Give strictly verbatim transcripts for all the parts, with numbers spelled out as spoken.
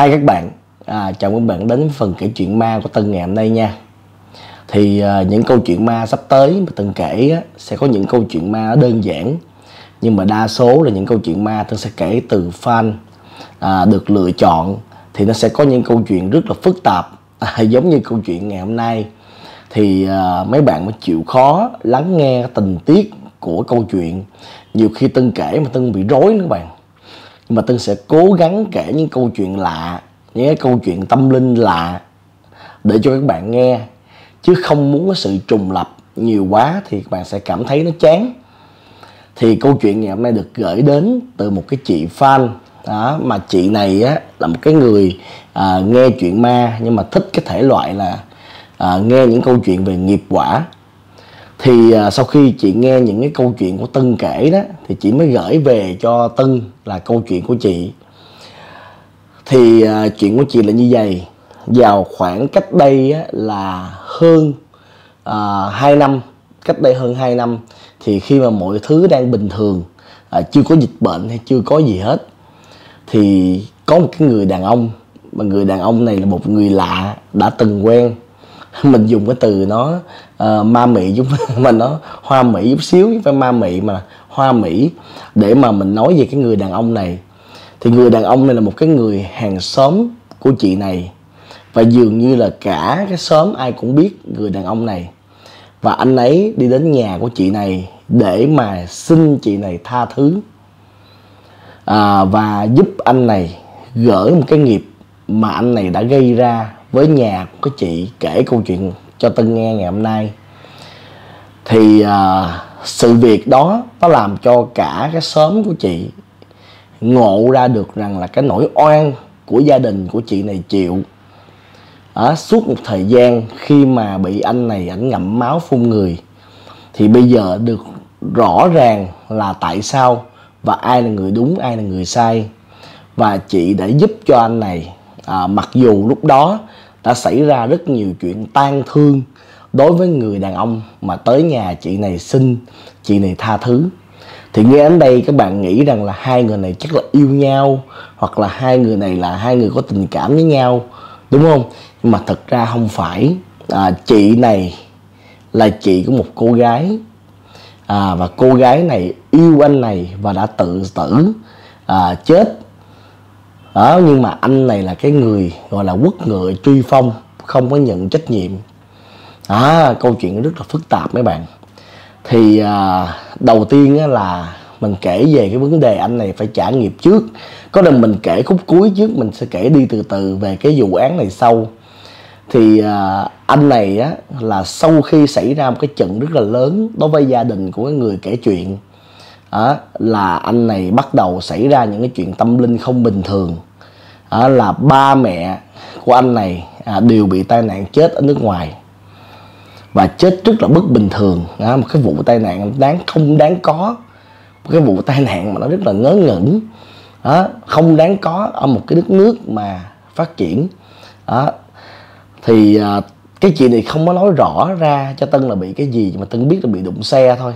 Hai các bạn, à, chào mừng các bạn đến phần kể chuyện ma của Tân ngày hôm nay nha. Thì à, những câu chuyện ma sắp tới mà Tân kể á, sẽ có những câu chuyện ma đơn giản, nhưng mà đa số là những câu chuyện ma Tân sẽ kể từ fan à, được lựa chọn. Thì nó sẽ có những câu chuyện rất là phức tạp, à, giống như câu chuyện ngày hôm nay. Thì à, mấy bạn mới chịu khó lắng nghe tình tiết của câu chuyện. Nhiều khi Tân kể mà Tân bị rối nữa các bạn, mà Tân sẽ cố gắng kể những câu chuyện lạ, những cái câu chuyện tâm linh lạ để cho các bạn nghe, chứ không muốn có sự trùng lặp nhiều quá thì các bạn sẽ cảm thấy nó chán. Thì câu chuyện ngày hôm nay được gửi đến từ một cái chị fan đó, mà chị này á, là một cái người à, nghe chuyện ma nhưng mà thích cái thể loại là à, nghe những câu chuyện về nghiệp quả. Thì à, sau khi chị nghe những cái câu chuyện của Tân kể đó, thì chị mới gửi về cho Tân là câu chuyện của chị. Thì à, chuyện của chị là như vậy. Vào khoảng cách đây á, là hơn à, hai năm. Cách đây hơn hai năm. Thì khi mà mọi thứ đang bình thường, à, chưa có dịch bệnh hay chưa có gì hết, thì có một cái người đàn ông, mà người đàn ông này là một người lạ đã từng quen. Mình dùng cái từ nó uh, ma mị giúp mà nó hoa mỹ chút xíu, chứ phải ma mị mà hoa mỹ, để mà mình nói về cái người đàn ông này. Thì người đàn ông này là một cái người hàng xóm của chị này, và dường như là cả cái xóm ai cũng biết người đàn ông này. Và anh ấy đi đến nhà của chị này để mà xin chị này tha thứ à, và giúp anh này gỡ một cái nghiệp mà anh này đã gây ra với nhà của cái chị kể câu chuyện cho Tân nghe ngày hôm nay. Thì à, sự việc đó nó làm cho cả cái xóm của chị ngộ ra được rằng là cái nỗi oan của gia đình của chị này chịu à, suốt một thời gian khi mà bị anh này ảnh ngậm máu phun người. Thì bây giờ được rõ ràng là tại sao, và ai là người đúng, ai là người sai. Và chị đã giúp cho anh này à, mặc dù lúc đó đã xảy ra rất nhiều chuyện tang thương đối với người đàn ông mà tới nhà chị này xin chị này tha thứ. Thì nghe đến đây các bạn nghĩ rằng là hai người này chắc là yêu nhau, hoặc là hai người này là hai người có tình cảm với nhau, đúng không? Nhưng mà thật ra không phải à, chị này là chị của một cô gái à, và cô gái này yêu anh này và đã tự tử à, chết. Đó, nhưng mà anh này là cái người gọi là quất ngựa truy phong, không có nhận trách nhiệm. À, câu chuyện rất là phức tạp mấy bạn. Thì à, đầu tiên á, là mình kể về cái vấn đề anh này phải trả nghiệp trước. Có nên mình kể khúc cuối trước, mình sẽ kể đi từ từ về cái vụ án này sau. Thì à, anh này á, là sau khi xảy ra một cái trận rất là lớn đối với gia đình của cái người kể chuyện, À, là anh này bắt đầu xảy ra những cái chuyện tâm linh không bình thường. À, là ba mẹ của anh này à, đều bị tai nạn chết ở nước ngoài, và chết rất là bất bình thường. À, một cái vụ tai nạn đáng không đáng có, một cái vụ tai nạn mà nó rất là ngớ ngẩn, à, không đáng có ở một cái đất nước mà phát triển. À, thì à, cái chị này không có nói rõ ra cho Tân là bị cái gì, mà Tân biết là bị đụng xe thôi.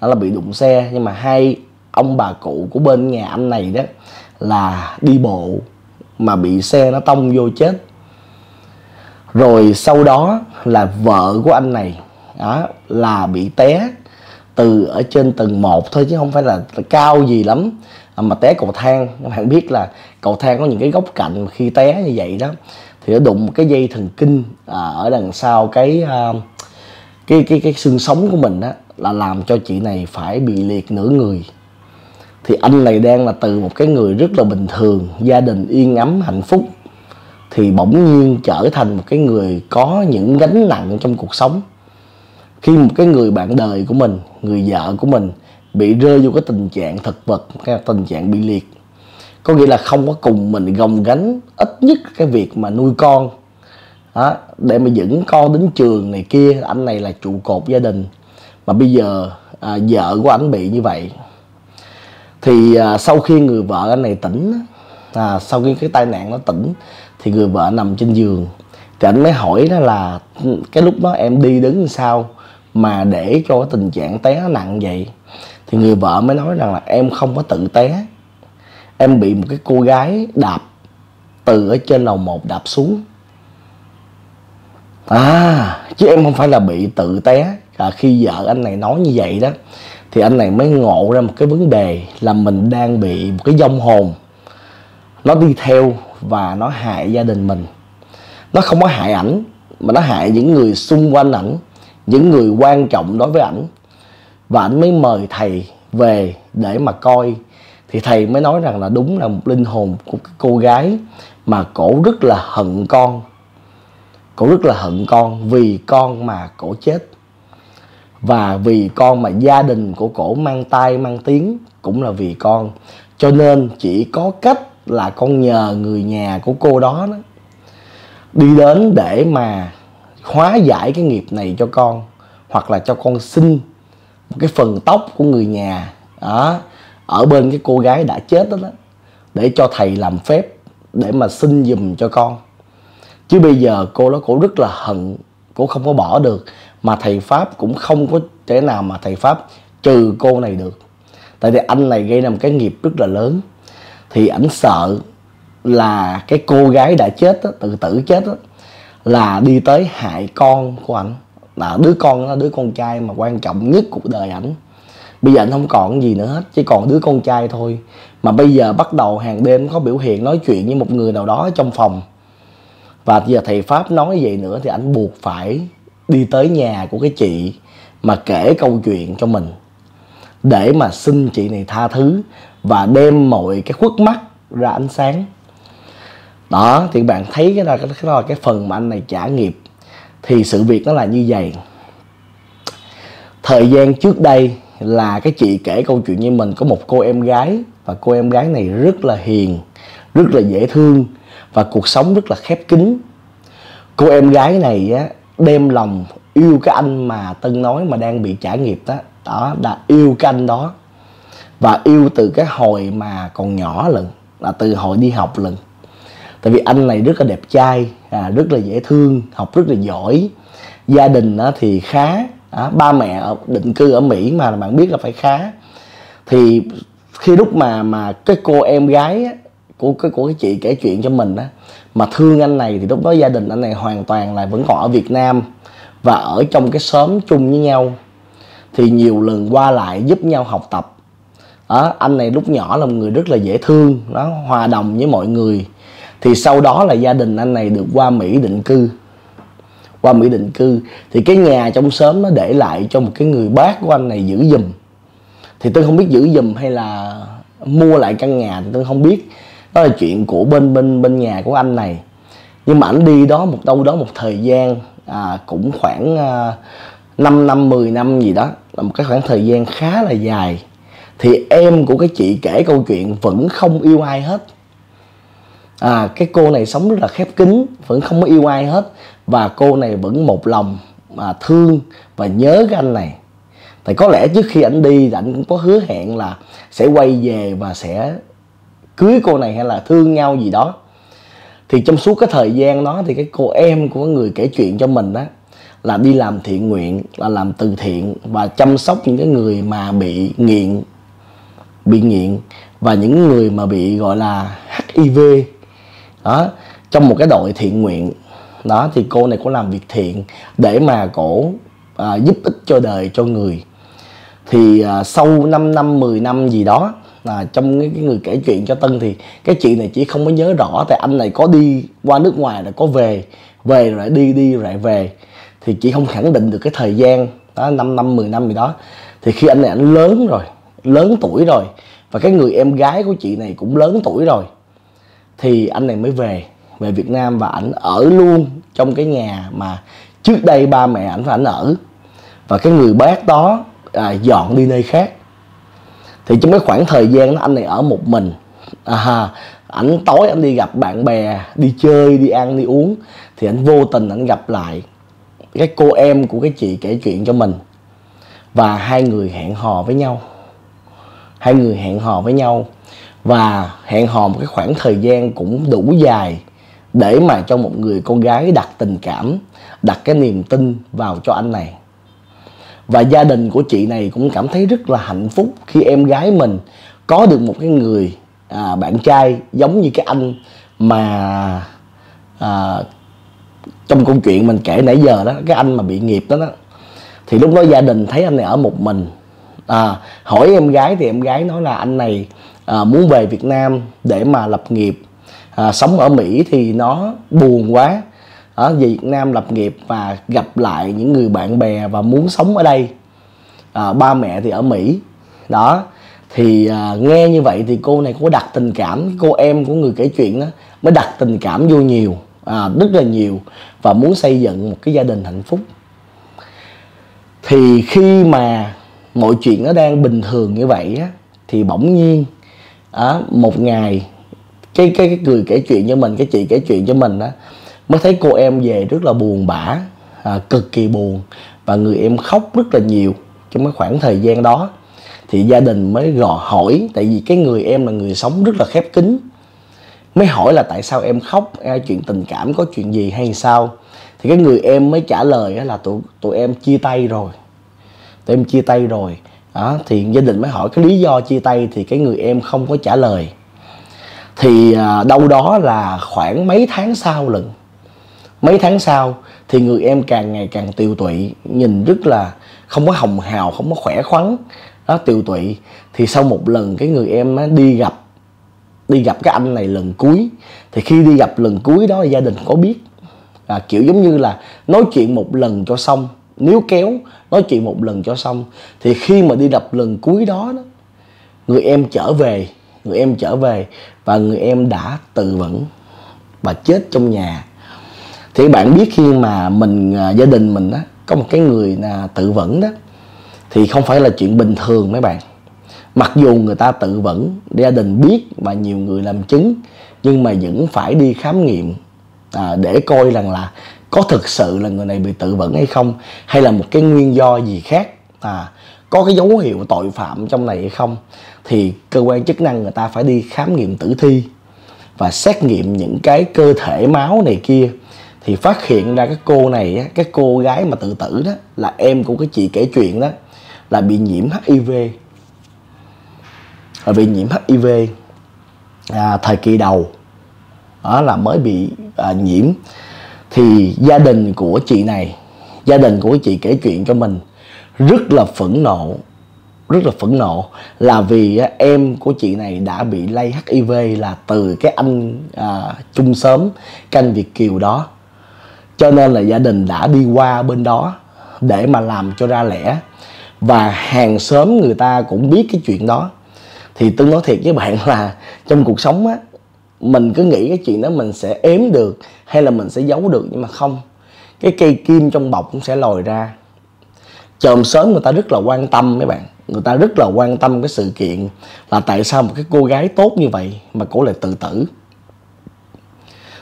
Đó là bị đụng xe, nhưng mà hai ông bà cụ của bên nhà anh này đó là đi bộ mà bị xe nó tông vô chết. Rồi sau đó là vợ của anh này đó, là bị té từ ở trên tầng một thôi, chứ không phải là cao gì lắm, mà té cầu thang. Các bạn biết là cầu thang có những cái góc cạnh, khi té như vậy đó thì nó đụng một cái dây thần kinh ở đằng sau cái cái cái cái xương sống của mình đó, là làm cho chị này phải bị liệt nửa người. Thì anh này đang là từ một cái người rất là bình thường, gia đình yên ấm hạnh phúc, thì bỗng nhiên trở thành một cái người có những gánh nặng trong cuộc sống. Khi một cái người bạn đời của mình, người vợ của mình bị rơi vô cái tình trạng thực vật, cái tình trạng bị liệt, có nghĩa là không có cùng mình gồng gánh ít nhất cái việc mà nuôi con đó, để mà dẫn con đến trường này kia. Anh này là trụ cột gia đình, mà bây giờ à, vợ của anh bị như vậy. Thì à, sau khi người vợ anh này tỉnh à, sau khi cái tai nạn nó tỉnh, thì người vợ nằm trên giường. Thì anh mới hỏi đó là cái lúc đó em đi đứng sao mà để cho cái tình trạng té nó nặng vậy. Thì người vợ mới nói rằng là em không có tự té, em bị một cái cô gái đạp từ ở trên lầu một đạp xuống. À, chứ em không phải là bị tự té. À, khi vợ anh này nói như vậy đó thì anh này mới ngộ ra một cái vấn đề là mình đang bị một cái vong hồn nó đi theo và nó hại gia đình mình. Nó không có hại ảnh mà nó hại những người xung quanh ảnh, những người quan trọng đối với ảnh. Và ảnh mới mời thầy về để mà coi. Thì thầy mới nói rằng là đúng là một linh hồn của cô gái mà cổ rất là hận con. Cổ rất là hận con, vì con mà cổ chết. Và vì con mà gia đình của cổ mang tai mang tiếng cũng là vì con. Cho nên chỉ có cách là con nhờ người nhà của cô đó, đó đi đến để mà hóa giải cái nghiệp này cho con. Hoặc là cho con xin một cái phần tóc của người nhà đó, ở bên cái cô gái đã chết đó, đó để cho thầy làm phép để mà xin giùm cho con. Chứ bây giờ cô đó cổ rất là hận, cô không có bỏ được. Mà thầy Pháp cũng không có thể nào mà thầy Pháp trừ cô này được. Tại vì anh này gây ra một cái nghiệp rất là lớn. Thì ảnh sợ là cái cô gái đã chết đó, tự tử chết đó, là đi tới hại con của ảnh. Là đứa con đó, đứa con trai mà quan trọng nhất cuộc đời ảnh. Bây giờ anh không còn gì nữa hết, chỉ còn đứa con trai thôi. Mà bây giờ bắt đầu hàng đêm có biểu hiện nói chuyện với một người nào đó trong phòng. Và giờ thầy Pháp nói vậy nữa thì anh buộc phải đi tới nhà của cái chị mà kể câu chuyện cho mình, để mà xin chị này tha thứ và đem mọi cái khuất mắt ra ánh sáng. Đó, thì bạn thấy cái đó, cái đó là cái phần mà anh này trả nghiệp. Thì sự việc nó là như vậy. Thời gian trước đây là cái chị kể câu chuyện như mình, có một cô em gái. Và cô em gái này rất là hiền, rất là dễ thương và cuộc sống rất là khép kín. Cô em gái này á, đem lòng yêu cái anh mà Tân nói mà đang bị trả nghiệp đó. Đó là yêu cái anh đó. Và yêu từ cái hồi mà còn nhỏ lần, là từ hồi đi học lần. Tại vì anh này rất là đẹp trai, à, rất là dễ thương, học rất là giỏi. Gia đình á, thì khá. À, ba mẹ ở định cư ở Mỹ mà bạn biết là phải khá. Thì khi lúc mà mà cái cô em gái á, của cái của cái chị kể chuyện cho mình á, mà thương anh này thì lúc đó gia đình anh này hoàn toàn là vẫn còn ở Việt Nam và ở trong cái xóm chung với nhau. Thì nhiều lần qua lại giúp nhau học tập. Đó, anh này lúc nhỏ là một người rất là dễ thương, nó hòa đồng với mọi người. Thì sau đó là gia đình anh này được qua Mỹ định cư. Qua Mỹ định cư thì cái nhà trong xóm nó để lại cho một cái người bác của anh này giữ giùm. Thì tôi không biết giữ giùm hay là mua lại căn nhà thì tôi không biết. Đó là chuyện của bên bên bên nhà của anh này. Nhưng mà ảnh đi đó một đâu đó một thời gian, à, cũng khoảng à, năm năm mười năm gì đó, là một cái khoảng thời gian khá là dài. Thì em của cái chị kể câu chuyện vẫn không yêu ai hết. À, cái cô này sống rất là khép kín, vẫn không có yêu ai hết. Và cô này vẫn một lòng mà thương và nhớ cái anh này. Tại có lẽ trước khi ảnh đi thì ảnh cũng có hứa hẹn là sẽ quay về và sẽ cưới cô này hay là thương nhau gì đó. Thì trong suốt cái thời gian đó thì cái cô em của người kể chuyện cho mình á, là đi làm thiện nguyện, là làm từ thiện và chăm sóc những cái người mà bị nghiện, bị nghiện và những người mà bị gọi là H I V đó, trong một cái đội thiện nguyện. Đó thì cô này cũng làm việc thiện để mà cổ à, giúp ích cho đời cho người. Thì à, sau năm năm mười năm gì đó, à, trong cái, cái người kể chuyện cho Tân thì cái chị này chỉ không có nhớ rõ. Tại anh này có đi qua nước ngoài rồi có về, về rồi đi đi rồi về. Thì chị không khẳng định được cái thời gian đó, năm năm mười năm gì đó. Thì khi anh này anh lớn rồi, lớn tuổi rồi, và cái người em gái của chị này cũng lớn tuổi rồi, thì anh này mới về về Việt Nam và ảnh ở luôn trong cái nhà mà trước đây ba mẹ ảnh và ảnh ở. Và cái người bác đó à, dọn đi nơi khác. Thì trong cái khoảng thời gian đó anh này ở một mình. À, ảnh tối ảnh đi gặp bạn bè, đi chơi, đi ăn, đi uống. Thì ảnh vô tình ảnh gặp lại cái cô em của cái chị kể chuyện cho mình. Và hai người hẹn hò với nhau. Hai người hẹn hò với nhau. Và hẹn hò một cái khoảng thời gian cũng đủ dài để mà cho một người con gái đặt tình cảm, đặt cái niềm tin vào cho anh này. Và gia đình của chị này cũng cảm thấy rất là hạnh phúc khi em gái mình có được một cái người à, bạn trai giống như cái anh mà à, trong câu chuyện mình kể nãy giờ đó, cái anh mà bị nghiệp đó, đó thì lúc đó gia đình thấy anh này ở một mình, à, hỏi em gái thì em gái nói là anh này à, muốn về Việt Nam để mà lập nghiệp, à, sống ở Mỹ thì nó buồn quá, à, về Việt Nam lập nghiệp và gặp lại những người bạn bè và muốn sống ở đây, à, ba mẹ thì ở Mỹ đó. Thì à, nghe như vậy thì cô này có đặt tình cảm, cô em của người kể chuyện đó mới đặt tình cảm vô nhiều, à, rất là nhiều, và muốn xây dựng một cái gia đình hạnh phúc. Thì khi mà mọi chuyện nó đang bình thường như vậy á, thì bỗng nhiên à, một ngày cái, cái cái người kể chuyện cho mình, cái chị kể chuyện cho mình á, mới thấy cô em về rất là buồn bã, à, cực kỳ buồn, và người em khóc rất là nhiều trong cái khoảng thời gian đó. Thì gia đình mới gò hỏi, tại vì cái người em là người sống rất là khép kín, mới hỏi là tại sao em khóc, chuyện tình cảm có chuyện gì hay sao. Thì cái người em mới trả lời là tụi, tụi em chia tay rồi, tụi em chia tay rồi đó. Thì gia đình mới hỏi cái lý do chia tay, thì cái người em không có trả lời. Thì đâu đó là khoảng mấy tháng sau lận, mấy tháng sau thì người em càng ngày càng tiều tụy, nhìn rất là không có hồng hào, không có khỏe khoắn đó, tiều tụy. Thì sau một lần cái người em á, đi gặp đi gặp cái anh này lần cuối. Thì khi đi gặp lần cuối đó gia đình có biết, à, kiểu giống như là nói chuyện một lần cho xong, níu kéo nói chuyện một lần cho xong. Thì khi mà đi gặp lần cuối đó, đó người em trở về, người em trở về và người em đã tự vẫn và chết trong nhà. Thì bạn biết khi mà mình à, gia đình mình á, có một cái người là tự vẫn đó, thì không phải là chuyện bình thường mấy bạn. Mặc dù người ta tự vẫn, gia đình biết và nhiều người làm chứng, nhưng mà vẫn phải đi khám nghiệm à, để coi rằng là có thực sự là người này bị tự vẫn hay không, hay là một cái nguyên do gì khác, à, có cái dấu hiệu tội phạm trong này hay không. Thì cơ quan chức năng người ta phải đi khám nghiệm tử thi và xét nghiệm những cái cơ thể máu này kia. Thì phát hiện ra cái cô này, cái cô gái mà tự tử đó, là em của cái chị kể chuyện đó, là bị nhiễm H I V. Và bị nhiễm H I V à, thời kỳ đầu đó là mới bị à, nhiễm. Thì gia đình của chị này, gia đình của chị kể chuyện cho mình rất là phẫn nộ, rất là phẫn nộ là vì à, em của chị này đã bị lây H I V là từ cái anh à, chung xóm, cái anh Việt kiều đó. Cho nên là gia đình đã đi qua bên đó để mà làm cho ra lẽ. Và hàng xóm người ta cũng biết cái chuyện đó. Thì tôi nói thiệt với bạn là trong cuộc sống á, mình cứ nghĩ cái chuyện đó mình sẽ ếm được hay là mình sẽ giấu được, nhưng mà không. Cái cây kim trong bọc cũng sẽ lòi ra. Chòm xóm người ta rất là quan tâm mấy bạn. Người ta rất là quan tâm cái sự kiện là tại sao một cái cô gái tốt như vậy mà cô lại tự tử,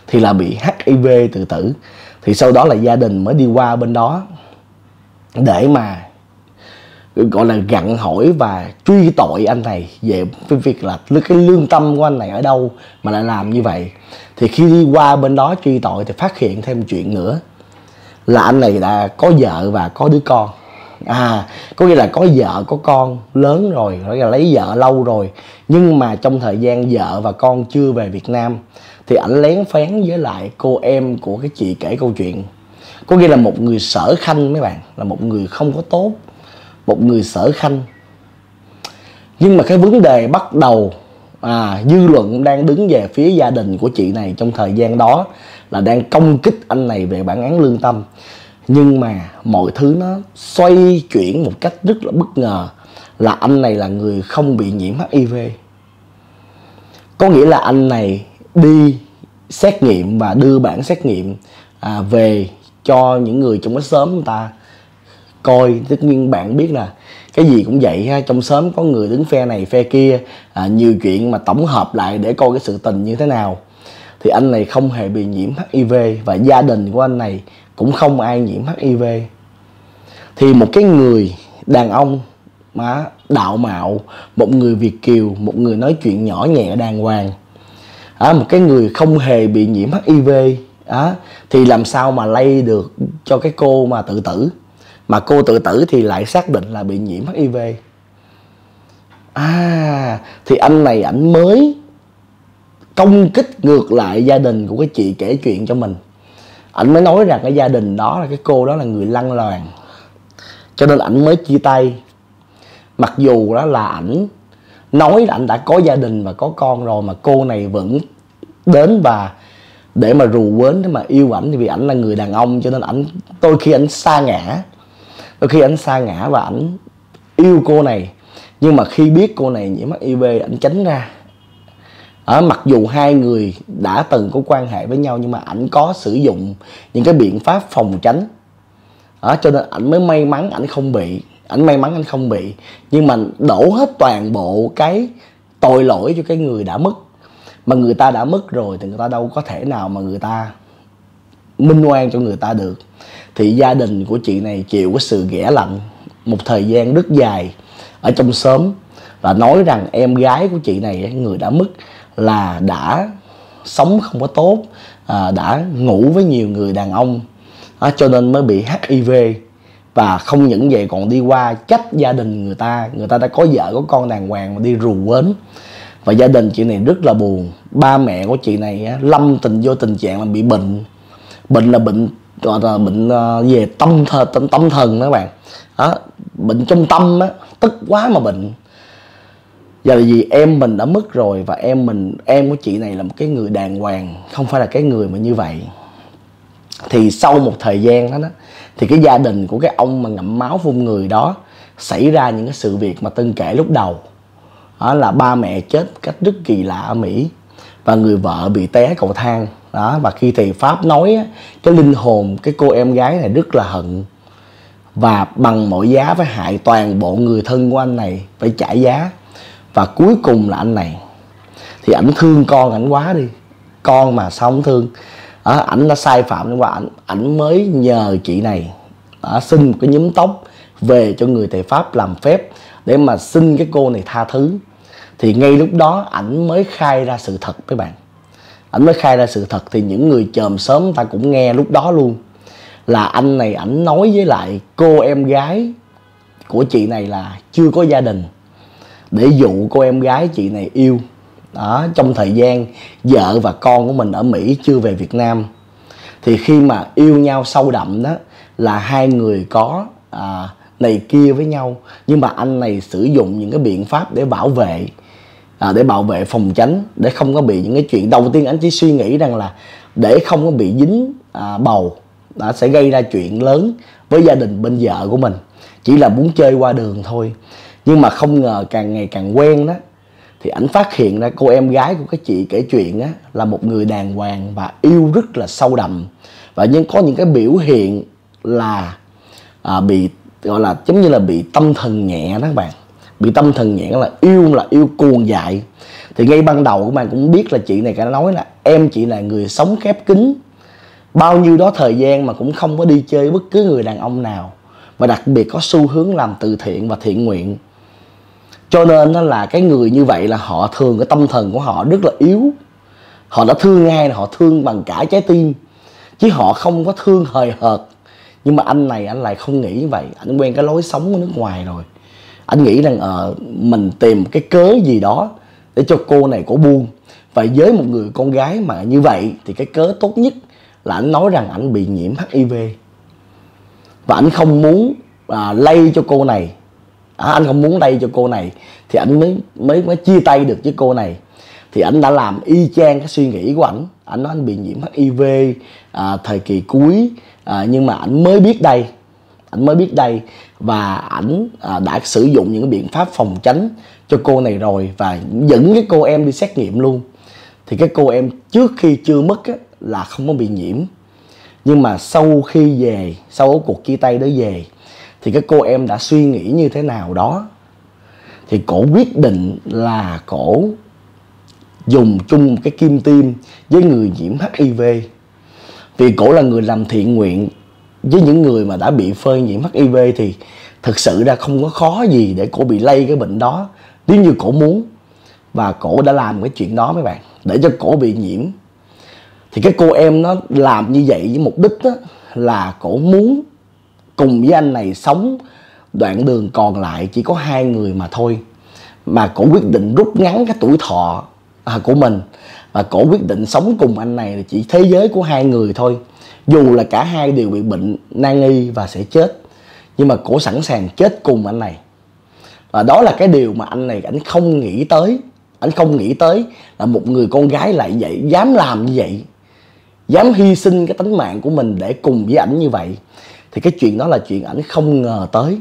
thì là bị H I V tự tử. Thì sau đó là gia đình mới đi qua bên đó để mà gọi là gặng hỏi và truy tội anh này về cái việc là cái lương tâm của anh này ở đâu mà lại làm như vậy. Thì khi đi qua bên đó truy tội thì phát hiện thêm chuyện nữa là anh này đã có vợ và có đứa con. À, có nghĩa là có vợ có con lớn rồi, lấy vợ lâu rồi, nhưng mà trong thời gian vợ và con chưa về Việt Nam thì ảnh lén phén với lại cô em của cái chị kể câu chuyện. Có nghĩa là một người sở khanh mấy bạn, là một người không có tốt, một người sở khanh. Nhưng mà cái vấn đề bắt đầu à, dư luận đang đứng về phía gia đình của chị này trong thời gian đó, là đang công kích anh này về bản án lương tâm. Nhưng mà mọi thứ nó xoay chuyển một cách rất là bất ngờ, là anh này là người không bị nhiễm H I V. Có nghĩa là anh này đi xét nghiệm và đưa bản xét nghiệm à, về cho những người trong cái xóm người ta coi. Tất nhiên bạn biết là cái gì cũng vậy ha, trong xóm có người đứng phe này phe kia, à, nhiều chuyện mà tổng hợp lại để coi cái sự tình như thế nào. Thì anh này không hề bị nhiễm H I V và gia đình của anh này cũng không ai nhiễm H I V. Thì một cái người đàn ông mà đạo mạo, một người Việt kiều, một người nói chuyện nhỏ nhẹ đàng hoàng, à, một cái người không hề bị nhiễm H I V à, thì làm sao mà lây được cho cái cô mà tự tử. Mà cô tự tử thì lại xác định là bị nhiễm H I V. À, thì anh này ảnh mới công kích ngược lại gia đình của cái chị kể chuyện cho mình. Ảnh mới nói rằng cái gia đình đó là cái cô đó là người lăng loàn, cho nên ảnh mới chia tay. Mặc dù đó là ảnh nói là ảnh đã có gia đình và có con rồi, mà cô này vẫn đến và để mà rù quến, để mà yêu ảnh. Thì vì ảnh là người đàn ông cho nên ảnh đôi khi ảnh sa ngã, đôi khi ảnh sa ngã và ảnh yêu cô này. Nhưng mà khi biết cô này nhiễm H I V, ảnh tránh ra. À, mặc dù hai người đã từng có quan hệ với nhau nhưng mà ảnh có sử dụng những cái biện pháp phòng tránh, à, cho nên ảnh mới may mắn ảnh không bị. Ảnh may mắn ảnh không bị, nhưng mà đổ hết toàn bộ cái tội lỗi cho cái người đã mất. Mà người ta đã mất rồi thì người ta đâu có thể nào mà người ta minh oan cho người ta được. Thì gia đình của chị này chịu cái sự ghẻ lạnh một thời gian rất dài ở trong xóm, và nói rằng em gái của chị này, người đã mất, là đã sống không có tốt, à, đã ngủ với nhiều người đàn ông, à, cho nên mới bị H I V. Và không những vậy còn đi qua trách gia đình người ta. Người ta đã có vợ có con đàng hoàng mà đi rù quến. Và gia đình chị này rất là buồn. Ba mẹ của chị này á, lâm tình vô tình trạng là bị bệnh. Bệnh là bệnh gọi là bệnh về tâm thần, tâm thần đó các bạn. Đó, bệnh trong tâm á, tức quá mà bệnh. Giờ là vì em mình đã mất rồi, và em mình em của chị này là một cái người đàng hoàng, không phải là cái người mà như vậy. Thì sau một thời gian đó, đó thì cái gia đình của cái ông mà ngậm máu phun người đó xảy ra những cái sự việc mà Tân kể lúc đầu. Đó là ba mẹ chết cách rất kỳ lạ ở Mỹ, và người vợ bị té cầu thang đó. Và khi thầy Pháp nói á, cái linh hồn cái cô em gái này rất là hận, và bằng mọi giá phải hại toàn bộ người thân của anh này phải trả giá. Và cuối cùng là anh này thì ảnh thương con ảnh quá đi, con mà sao không thương. À, ảnh đã sai phạm đi qua ảnh, ảnh mới nhờ chị này à, xin một cái nhúm tóc về cho người thầy Pháp làm phép để mà xin cái cô này tha thứ. Thì ngay lúc đó ảnh mới khai ra sự thật với bạn. Ảnh mới khai ra sự thật thì những người chòm xóm ta cũng nghe lúc đó luôn. Là anh này ảnh nói với lại cô em gái của chị này là chưa có gia đình, để dụ cô em gái chị này yêu. Đó, trong thời gian vợ và con của mình ở Mỹ chưa về Việt Nam. Thì khi mà yêu nhau sâu đậm đó là hai người có à, này kia với nhau. Nhưng mà anh này sử dụng những cái biện pháp để bảo vệ, à, để bảo vệ phòng tránh, để không có bị những cái chuyện. Đầu tiên anh chỉ suy nghĩ rằng là để không có bị dính à, bầu đã sẽ gây ra chuyện lớn với gia đình bên vợ của mình. Chỉ là muốn chơi qua đường thôi. Nhưng mà không ngờ càng ngày càng quen đó, thì ảnh phát hiện ra cô em gái của cái chị kể chuyện á, là một người đàng hoàng và yêu rất là sâu đậm. Và nhưng có những cái biểu hiện là à, bị gọi là giống như là bị tâm thần nhẹ đó các bạn. Bị tâm thần nhẹ là yêu là yêu cuồng dại. Thì ngay ban đầu các bạn cũng biết là chị này cả nói là em chị là người sống khép kín. Bao nhiêu đó thời gian mà cũng không có đi chơi bất cứ người đàn ông nào. Và đặc biệt có xu hướng làm từ thiện và thiện nguyện. Cho nên là cái người như vậy là họ thường cái tâm thần của họ rất là yếu. Họ đã thương ai là họ thương bằng cả trái tim, chứ họ không có thương hời hợt. Nhưng mà anh này anh lại không nghĩ như vậy. Anh quen cái lối sống ở nước ngoài rồi. Anh nghĩ rằng ờ, mình tìm cái cớ gì đó để cho cô này cổ buông. Và với một người con gái mà như vậy thì cái cớ tốt nhất là anh nói rằng anh bị nhiễm H I V. Và anh không muốn à, lây cho cô này. À, anh không muốn lây cho cô này thì anh mới, mới mới chia tay được với cô này. Thì anh đã làm y chang cái suy nghĩ của ảnh. Anh nói anh bị nhiễm H I V à, thời kỳ cuối à, nhưng mà anh mới biết đây anh mới biết đây và ảnh à, đã sử dụng những biện pháp phòng tránh cho cô này rồi, và dẫn cái cô em đi xét nghiệm luôn. Thì cái cô em trước khi chưa mất á, là không có bị nhiễm, nhưng mà sau khi về, sau cuộc chia tay đó về, thì cái cô em đã suy nghĩ như thế nào đó, thì cổ quyết định là cổ dùng chung cái kim tiêm với người nhiễm H I V. Vì cổ là người làm thiện nguyện với những người mà đã bị phơi nhiễm H I V, thì thực sự ra không có khó gì để cổ bị lây cái bệnh đó nếu như cổ muốn. Và cổ đã làm cái chuyện đó mấy bạn, để cho cổ bị nhiễm. Thì cái cô em nó làm như vậy với mục đích đó, là cổ muốn cùng với anh này sống đoạn đường còn lại chỉ có hai người mà thôi. Mà cổ quyết định rút ngắn cái tuổi thọ à, của mình và cổ quyết định sống cùng anh này là chỉ thế giới của hai người thôi. Dù là cả hai đều bị bệnh nan y và sẽ chết, nhưng mà cổ sẵn sàng chết cùng anh này. Và đó là cái điều mà anh này, anh không nghĩ tới. Anh không nghĩ tới là một người con gái lại vậy, dám làm như vậy, dám hy sinh cái tính mạng của mình để cùng với ảnh như vậy. Thì cái chuyện đó là chuyện ảnh không ngờ tới.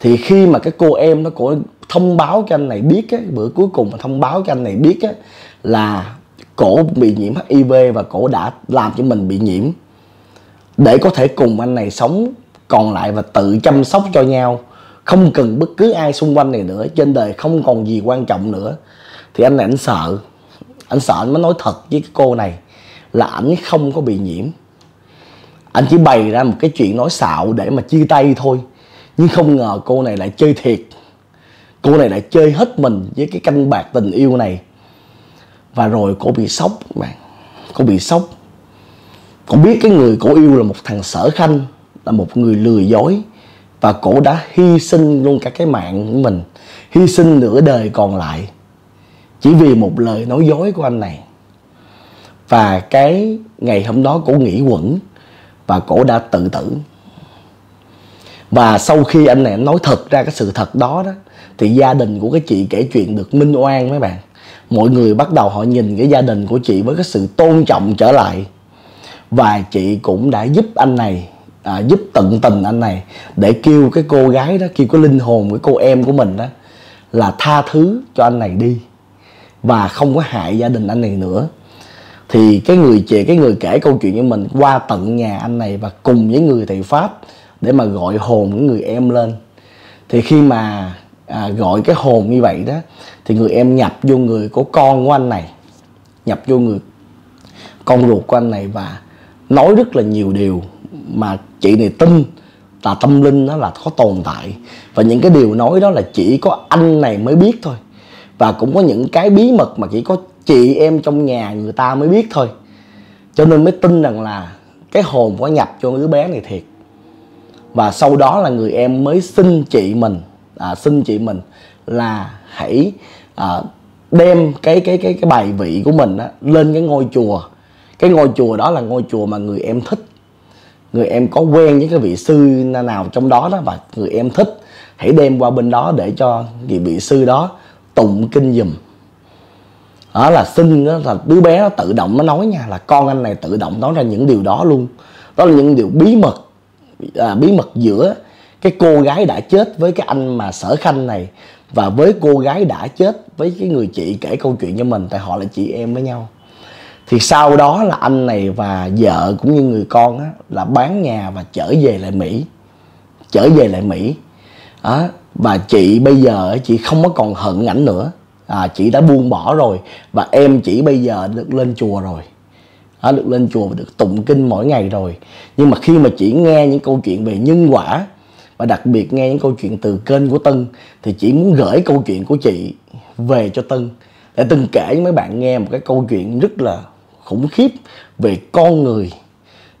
Thì khi mà cái cô em nó cổ thông báo cho anh này biết á, bữa cuối cùng mà thông báo cho anh này biết á, là cổ bị nhiễm H I V và cổ đã làm cho mình bị nhiễm, để có thể cùng anh này sống còn lại và tự chăm sóc cho nhau, không cần bất cứ ai xung quanh này nữa. Trên đời không còn gì quan trọng nữa. Thì anh này anh sợ. Anh sợ anh mới nói thật với cái cô này là ảnh không có bị nhiễm. Anh chỉ bày ra một cái chuyện nói xạo để mà chia tay thôi. Nhưng không ngờ cô này lại chơi thiệt. Cô này lại chơi hết mình với cái canh bạc tình yêu này. Và rồi cô bị sốc bạn. Cô bị sốc. Cô biết cái người cô yêu là một thằng sở khanh, là một người lừa dối. Và cổ đã hy sinh luôn cả cái mạng của mình, hy sinh nửa đời còn lại, chỉ vì một lời nói dối của anh này. Và cái ngày hôm đó cổ nghĩ quẩn và cổ đã tự tử. Và sau khi anh này nói thật ra cái sự thật đó đó, thì gia đình của cái chị kể chuyện được minh oan mấy bạn. Mọi người bắt đầu họ nhìn cái gia đình của chị với cái sự tôn trọng trở lại. Và chị cũng đã giúp anh này, À, giúp tận tình anh này, để kêu cái cô gái đó, kêu cái linh hồn của cô em của mình đó là tha thứ cho anh này đi và không có hại gia đình anh này nữa. Thì cái người chị, cái người kể câu chuyện như mình qua tận nhà anh này và cùng với người thầy Pháp để mà gọi hồn của người em lên. Thì khi mà à, gọi cái hồn như vậy đó, thì người em nhập vô người của con của anh này, nhập vô người con ruột của anh này và nói rất là nhiều điều mà chị này tin là tâm linh nó là có tồn tại. Và những cái điều nói đó là chỉ có anh này mới biết thôi. Và cũng có những cái bí mật mà chỉ có chị em trong nhà người ta mới biết thôi. Cho nên mới tin rằng là cái hồn có nhập cho đứa bé này thiệt. Và sau đó là người em mới xin chị mình à, Xin chị mình là hãy à, đem cái, cái, cái, cái bài vị của mình á, lên cái ngôi chùa. Cái ngôi chùa đó là ngôi chùa mà người em thích. Người em có quen với cái vị sư nào trong đó đó và người em thích, hãy đem qua bên đó để cho vị vị sư đó tụng kinh dùm. Đó là xin, đó là đứa bé nó tự động nó nói nha, là con anh này tự động nói ra những điều đó luôn. Đó là những điều bí mật, à, bí mật giữa cái cô gái đã chết với cái anh mà sở khanh này, và với cô gái đã chết với cái người chị kể câu chuyện cho mình, tại họ là chị em với nhau. Thì sau đó là anh này và vợ cũng như người con á, là bán nhà và trở về lại Mỹ. Trở về lại Mỹ à, Và chị bây giờ chị không có còn hận ảnh nữa à, chị đã buông bỏ rồi. Và em chị bây giờ được lên chùa rồi à, Được lên chùa và được tụng kinh mỗi ngày rồi. Nhưng mà khi mà chị nghe những câu chuyện về nhân quả, và đặc biệt nghe những câu chuyện từ kênh của Tân, thì chị muốn gửi câu chuyện của chị về cho Tân, để Tân kể với mấy bạn nghe một cái câu chuyện rất là khủng khiếp về con người.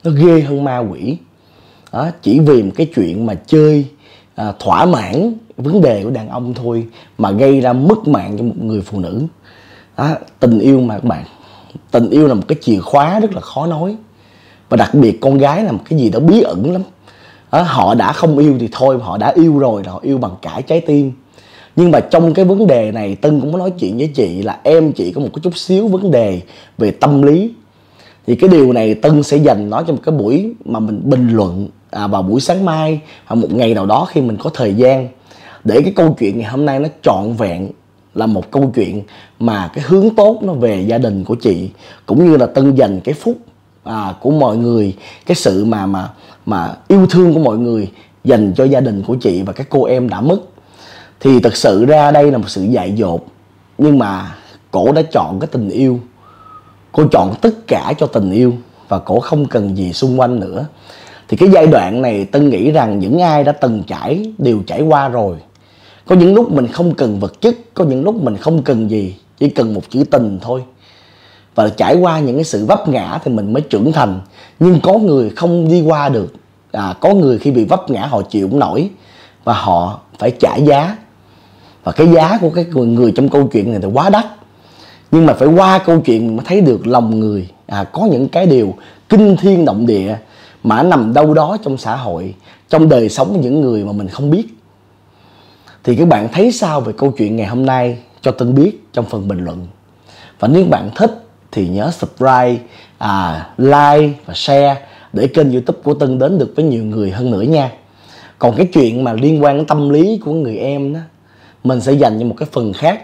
Nó ghê hơn ma quỷ đó, chỉ vì một cái chuyện mà chơi à, thỏa mãn vấn đề của đàn ông thôi mà gây ra mất mạng cho một người phụ nữ đó. Tình yêu mà các bạn, tình yêu là một cái chìa khóa rất là khó nói. Và đặc biệt con gái là một cái gì đó bí ẩn lắm đó. Họ đã không yêu thì thôi, họ đã yêu rồi, họ yêu bằng cả trái tim. Nhưng mà trong cái vấn đề này, Tân cũng có nói chuyện với chị là em chị có một cái chút xíu vấn đề về tâm lý. Thì cái điều này Tân sẽ dành nó trong một cái buổi mà mình bình luận à, vào buổi sáng mai hoặc một ngày nào đó khi mình có thời gian, để cái câu chuyện ngày hôm nay nó trọn vẹn là một câu chuyện mà cái hướng tốt nó về gia đình của chị, cũng như là Tân dành cái phúc à, của mọi người, cái sự mà, mà, mà yêu thương của mọi người dành cho gia đình của chị và các cô em đã mất. Thì thật sự ra đây là một sự dại dột, nhưng mà cổ đã chọn cái tình yêu. Cô chọn tất cả cho tình yêu và cổ không cần gì xung quanh nữa. Thì cái giai đoạn này Tân nghĩ rằng những ai đã từng trải đều trải qua rồi. Có những lúc mình không cần vật chất, có những lúc mình không cần gì, chỉ cần một chữ tình thôi. Và trải qua những cái sự vấp ngã thì mình mới trưởng thành. Nhưng có người không đi qua được à, có người khi bị vấp ngã họ chịu không nổi và họ phải trả giá. Và cái giá của cái người, người trong câu chuyện này thì quá đắt. Nhưng mà phải qua câu chuyện mới thấy được lòng người. À, có những cái điều kinh thiên động địa mà nằm đâu đó trong xã hội, trong đời sống của những người mà mình không biết. Thì các bạn thấy sao về câu chuyện ngày hôm nay cho Tân biết trong phần bình luận. Và nếu bạn thích thì nhớ subscribe, à, like và share để kênh YouTube của Tân đến được với nhiều người hơn nữa nha. Còn cái chuyện mà liên quan đến tâm lý của người em đó, mình sẽ dành cho một cái phần khác.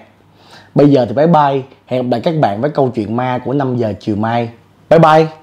Bây giờ thì bye bye. Hẹn gặp lại các bạn với câu chuyện ma của năm giờ chiều mai. Bye bye.